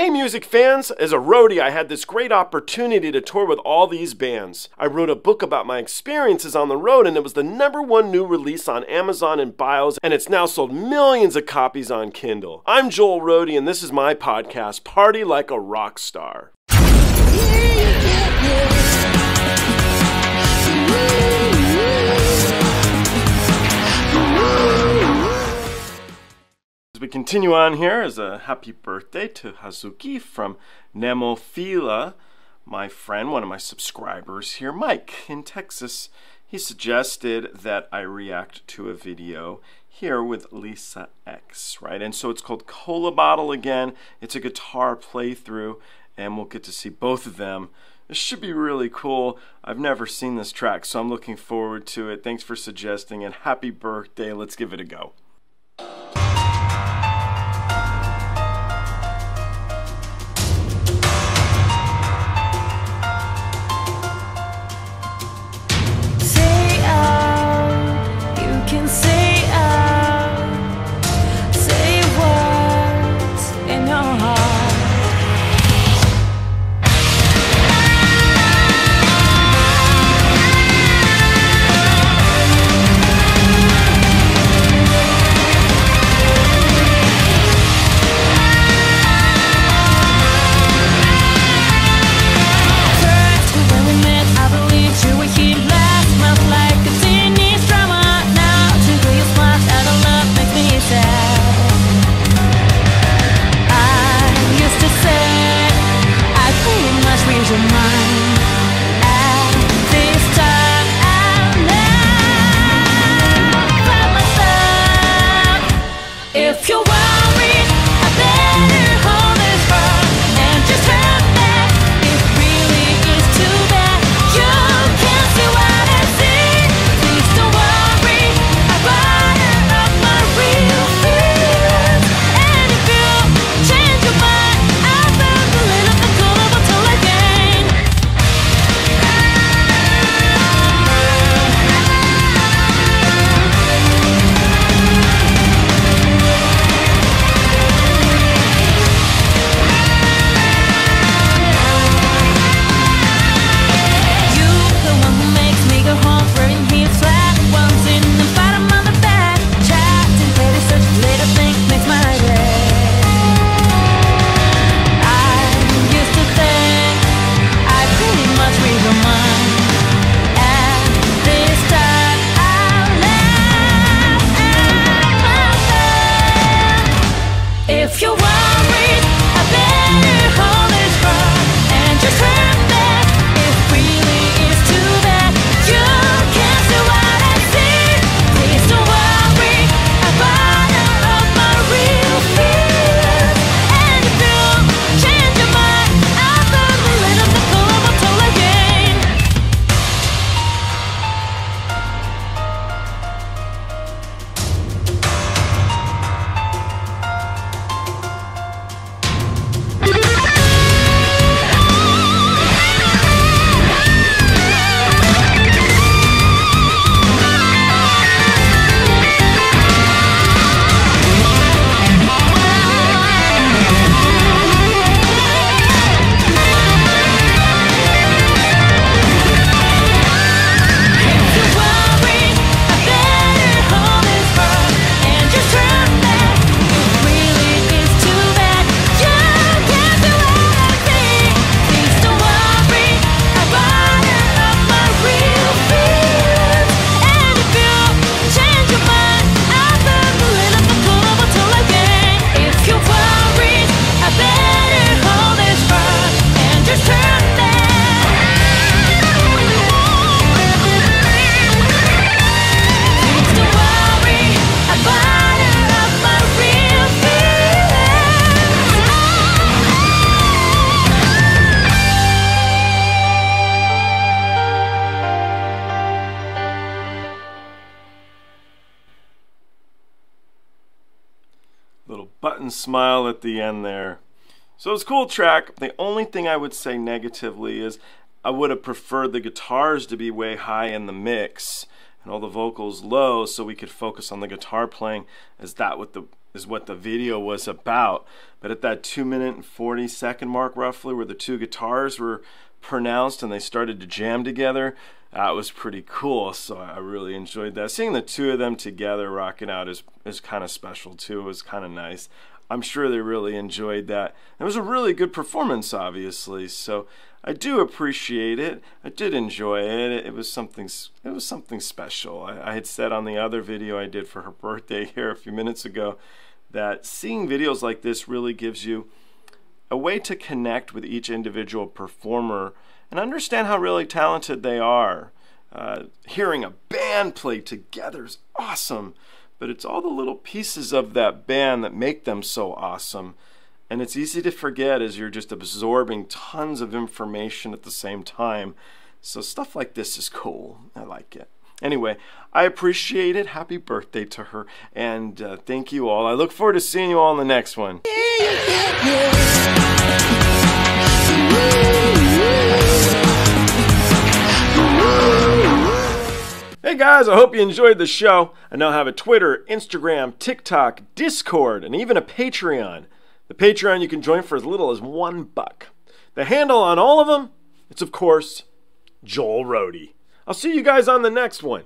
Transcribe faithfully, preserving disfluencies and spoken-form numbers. Hey music fans! As a roadie, I had this great opportunity to tour with all these bands. I wrote a book about my experiences on the road, and it was the number one new release on Amazon and BIOS, and it's now sold millions of copies on Kindle. I'm Joel Roadie, and this is my podcast, Party Like a Rock Star. We continue on here as a happy birthday to Hazuki from Nemophila, my friend, one of my subscribers here, Mike in Texas. He suggested that I react to a video here with Lisa X, right? And so it's called Cola Bottle again. It's a guitar playthrough, and we'll get to see both of them. This should be really cool. I've never seen this track, so I'm looking forward to it. Thanks for suggesting, and happy birthday. Let's give it a go. Little button smile at the end there. So it's a cool track. The only thing I would say negatively is I would have preferred the guitars to be way high in the mix and all the vocals low so we could focus on the guitar playing, as that with the is what the video was about. But at that two minute and forty second mark roughly, where the two guitars were pronounced and they started to jam together, that uh, was pretty cool. So I really enjoyed that. Seeing the two of them together rocking out is, is kind of special too. It was kind of nice. I'm sure they really enjoyed that. It was a really good performance, obviously. So I do appreciate it. I did enjoy it. It was something, it was something special. I, I had said on the other video I did for her birthday here a few minutes ago that seeing videos like this really gives you a way to connect with each individual performer and understand how really talented they are. Uh, hearing a band play together is awesome, but it's all the little pieces of that band that make them so awesome. And it's easy to forget as you're just absorbing tons of information at the same time. So stuff like this is cool. I like it. Anyway, I appreciate it. Happy birthday to her. And uh, thank you all. I look forward to seeing you all in the next one. Yeah, yeah, yeah. Hey guys, I hope you enjoyed the show. I now have a Twitter, Instagram, TikTok, Discord, and even a Patreon. The Patreon you can join for as little as one buck. The handle on all of them, it's of course, Joel Rohde. I'll see you guys on the next one.